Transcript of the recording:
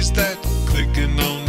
Is that clicking on